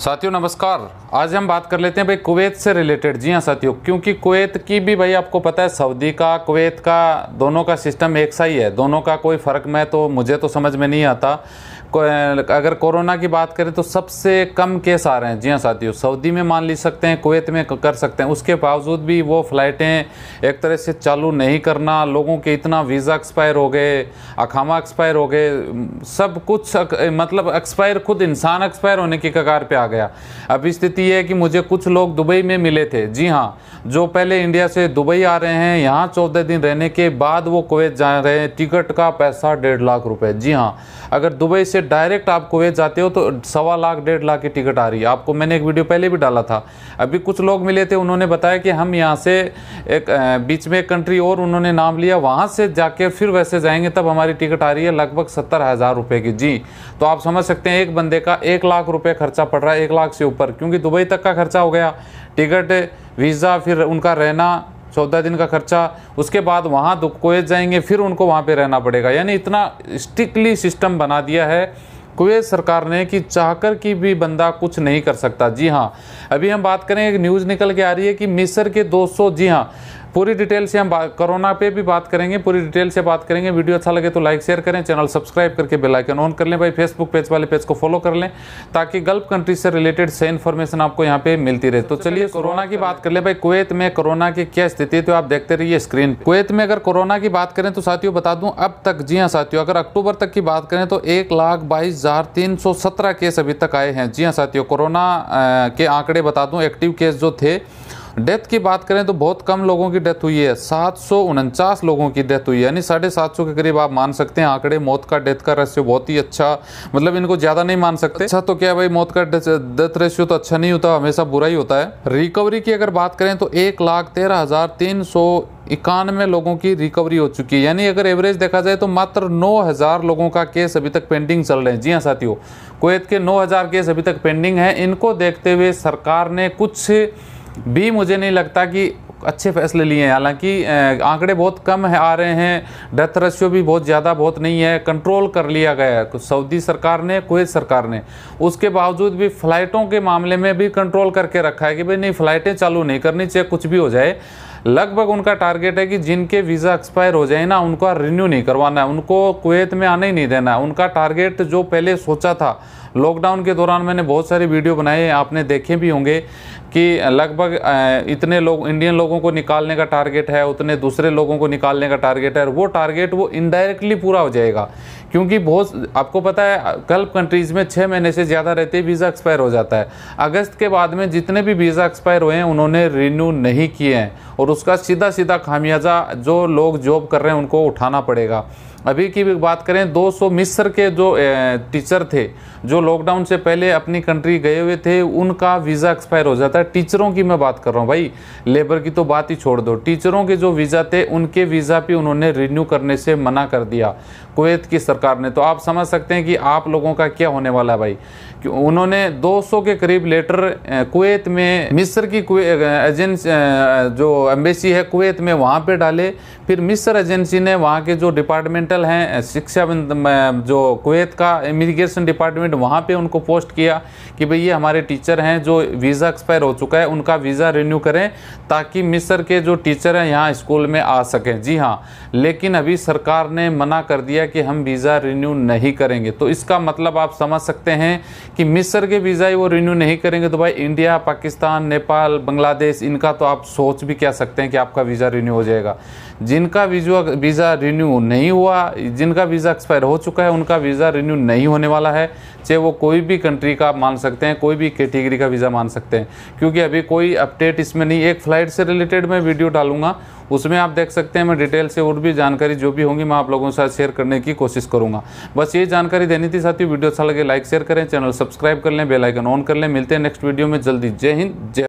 साथियों नमस्कार। आज हम बात कर लेते हैं भाई कुवेत से रिलेटेड। जी हाँ साथियों, क्योंकि कुवेत की भी भाई आपको पता है, सऊदी का कुवेत का दोनों का सिस्टम एक सा ही है, दोनों का कोई फ़र्क में तो मुझे तो समझ में नहीं आता। अगर कोरोना की बात करें तो सबसे कम केस आ रहे हैं। जी हाँ साथियों, सऊदी में मान ले सकते हैं, कुवेत में कर सकते हैं, उसके बावजूद भी वो फ़्लाइटें एक तरह से चालू नहीं करना, लोगों के इतना वीज़ा एक्सपायर हो गए, अकामा एक्सपायर हो गए, सब कुछ मतलब एक्सपायर, खुद इंसान एक्सपायर होने की कगार पर आ गया। अब स्थिति यह है कि मुझे कुछ लोग दुबई में मिले थे। जी हाँ, जो पहले इंडिया से दुबई आ रहे हैं, यहाँ 14 दिन रहने के बाद वो कुवैत जा रहे हैं। टिकट का पैसा 1.5 लाख रुपए। जी हाँ, अगर दुबई से डायरेक्ट आप कुवैत जाते हो तो 1.25 लाख 1.5 लाख की टिकट आ रही है। आपको मैंने एक वीडियो पहले भी डाला था। अभी कुछ लोग मिले थे, उन्होंने बताया कि हम यहाँ से एक बीच में एक कंट्री और उन्होंने नाम लिया, वहाँ से जाके फिर वैसे जाएंगे, तब हमारी टिकट आ रही है लगभग 70,000 रुपये की। जी, तो आप समझ सकते हैं एक बंदे का 1 लाख रुपये खर्चा पड़ रहा है, 1 लाख से ऊपर, क्योंकि दुबई तक का खर्चा हो गया, टिकट, वीज़ा, फिर उनका रहना 14 दिन का खर्चा, उसके बाद वहाँ कुवैत जाएंगे, फिर उनको वहाँ पे रहना पड़ेगा। यानी इतना स्ट्रिक्टली सिस्टम बना दिया है कुवैत सरकार ने कि चाहकर की भी बंदा कुछ नहीं कर सकता। जी हाँ, अभी हम बात करें, एक न्यूज़ निकल के आ रही है कि मिस्र के 200, जी हाँ पूरी डिटेल से हम कोरोना पे भी बात करेंगे, पूरी डिटेल से बात करेंगे। वीडियो अच्छा लगे तो लाइक शेयर करें, चैनल सब्सक्राइब करके बेल आइकन ऑन कर लें भाई, फेसबुक पेज वाले पेज को फॉलो कर लें, ताकि गल्फ कंट्री से रिलेटेड सही इन्फॉर्मेशन आपको यहाँ पे मिलती रहे। तो चलिए कोरोना की बात कर ले भाई, कुवैत में कोरोना की क्या स्थिति है तो आप देखते रहिए स्क्रीन। कुवैत में अगर कोरोना की बात करें तो साथियों बता दूँ, अब तक, जी हाँ साथियों, अगर अक्टूबर तक की बात करें तो 1,22,317 केस अभी तक आए हैं। जी हाँ साथियों, कोरोना के आंकड़े बता दूँ, एक्टिव केस जो थे। डेथ की बात करें तो बहुत कम लोगों की डेथ हुई है, 749 लोगों की डेथ हुई है, यानी 750 के करीब आप मान सकते हैं आंकड़े। मौत का डेथ का रेशियो बहुत ही अच्छा, मतलब इनको ज़्यादा नहीं मान सकते। अच्छा तो क्या भाई, मौत का डेथ रेशियो तो अच्छा नहीं होता, हमेशा बुरा ही होता है। रिकवरी की अगर बात करें तो 1,13,391 लोगों की रिकवरी हो चुकी है, यानी अगर एवरेज देखा जाए तो मात्र 9,000 लोगों का केस अभी तक पेंडिंग चल रहे हैं। जी हाँ साथियों, कुवैत के 9,000 केस अभी तक पेंडिंग हैं। इनको देखते हुए सरकार ने कुछ भी, मुझे नहीं लगता कि अच्छे फैसले लिए हैं। हालांकि आंकड़े बहुत कम है आ रहे हैं, डेथ रेशियो भी बहुत ज़्यादा बहुत नहीं है, कंट्रोल कर लिया गया है सऊदी सरकार ने, कुवैत सरकार ने। उसके बावजूद भी फ़्लाइटों के मामले में भी कंट्रोल करके रखा है कि भाई नहीं, फ़्लाइटें चालू नहीं करनी चाहिए, कुछ भी हो जाए। लगभग उनका टारगेट है कि जिनके वीज़ा एक्सपायर हो जाए ना, उनका रिन्यू नहीं करवाना है, उनको कुवैत में आने ही नहीं देना है। उनका टारगेट जो पहले सोचा था, लॉकडाउन के दौरान मैंने बहुत सारे वीडियो बनाए, आपने देखे भी होंगे, कि लगभग इतने लोग इंडियन लोगों को निकालने का टारगेट है, उतने दूसरे लोगों को निकालने का टारगेट है, और वो टारगेट वो इनडायरेक्टली पूरा हो जाएगा। क्योंकि बहुत आपको पता है, गल्फ कंट्रीज़ में 6 महीने से ज़्यादा रहते वीज़ा एक्सपायर हो जाता है। अगस्त के बाद में जितने भी वीज़ा एक्सपायर हुए हैं उन्होंने रिन्यू नहीं किए हैं, और उसका सीधा सीधा खामियाजा जो लोग जॉब कर रहे हैं उनको उठाना पड़ेगा। अभी की भी बात करें, 200 मिस्र के जो टीचर थे, जो लॉकडाउन से पहले अपनी कंट्री गए हुए थे, उनका वीज़ा एक्सपायर हो जाता है। टीचरों की मैं बात कर रहा हूँ भाई, लेबर की तो बात ही छोड़ दो। टीचरों के जो वीज़ा थे, उनके वीज़ा पे उन्होंने रिन्यू करने से मना कर दिया कुवैत की सरकार ने। तो आप समझ सकते हैं कि आप लोगों का क्या होने वाला है भाई। उन्होंने 200 के करीब लेटर कुवैत में, मिस्र की एजेंसी जो एम्बेसी है कुवैत में, वहाँ पे डाले। फिर मिस्र एजेंसी ने वहाँ के जो डिपार्टमेंटल हैं, शिक्षा जो कुवैत का इमिग्रेशन डिपार्टमेंट, वहाँ पे उनको पोस्ट किया कि भाई ये हमारे टीचर हैं जो वीज़ा एक्सपायर हो चुका है, उनका वीज़ा रिन्यू करें, ताकि मिस्र के जो टीचर हैं यहाँ स्कूल में आ सकें। जी हाँ, लेकिन अभी सरकार ने मना कर दिया कि हम वीज़ा रिन्यू नहीं करेंगे। तो इसका मतलब आप समझ सकते हैं कि मिस्र के वीज़ा ही वो रिन्यू नहीं करेंगे तो भाई इंडिया, पाकिस्तान, नेपाल, बांग्लादेश, इनका तो आप सोच भी क्या सकते हैं कि आपका वीज़ा रिन्यू हो जाएगा। जिनका वीज़ा रिन्यू नहीं हुआ, जिनका वीज़ा एक्सपायर हो चुका है, उनका वीज़ा रिन्यू नहीं होने वाला है, चाहे वो कोई भी कंट्री का मान सकते हैं, कोई भी कैटेगरी का वीज़ा मान सकते हैं। क्योंकि अभी कोई अपडेट इसमें नहीं, एक फ़्लाइट से रिलेटेड मैं वीडियो डालूंगा, उसमें आप देख सकते हैं, मैं डिटेल से और भी जानकारी जो भी होंगी मैं आप लोगों के साथ शेयर करने की कोशिश करूँगा। बस ये जानकारी देनी थी साथियों। वीडियो अच्छा लगे लाइक शेयर करें, चैनल सब्सक्राइब कर लें, बेल आइकन ऑन कर लें। मिलते हैं नेक्स्ट वीडियो में, जल्दी। जय हिंद, जय।